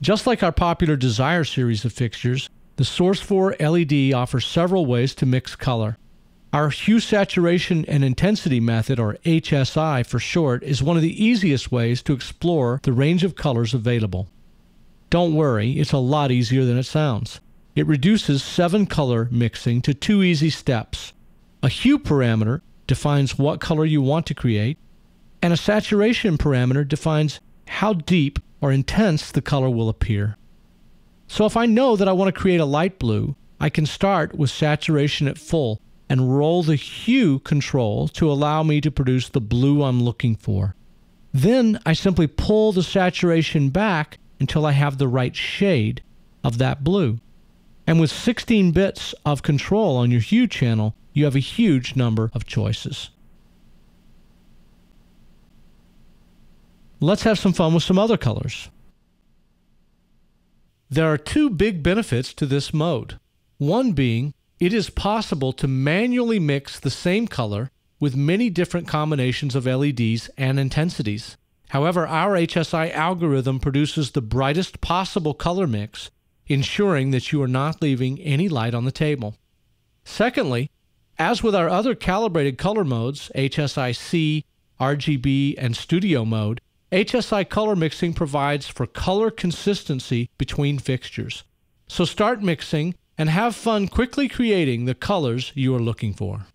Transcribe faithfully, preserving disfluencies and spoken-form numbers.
Just like our popular Desire series of fixtures, the Source Four L E D offers several ways to mix color. Our Hue Saturation and Intensity method, or H S I for short, is one of the easiest ways to explore the range of colors available. Don't worry, it's a lot easier than it sounds. It reduces seven color mixing to two easy steps. A hue parameter defines what color you want to create, and a saturation parameter defines how deep or intense the color will appear. So if I know that I want to create a light blue, I can start with saturation at full and roll the hue control to allow me to produce the blue I'm looking for. Then I simply pull the saturation back until I have the right shade of that blue. And with sixteen bits of control on your hue channel, you have a huge number of choices. Let's have some fun with some other colors. There are two big benefits to this mode. One being, it is possible to manually mix the same color with many different combinations of L E Ds and intensities. However, our H S I algorithm produces the brightest possible color mix, ensuring that you are not leaving any light on the table. Secondly, as with our other calibrated color modes, H S I C, R G B, and Studio mode, H S I color mixing provides for color consistency between fixtures. So start mixing and have fun quickly creating the colors you are looking for.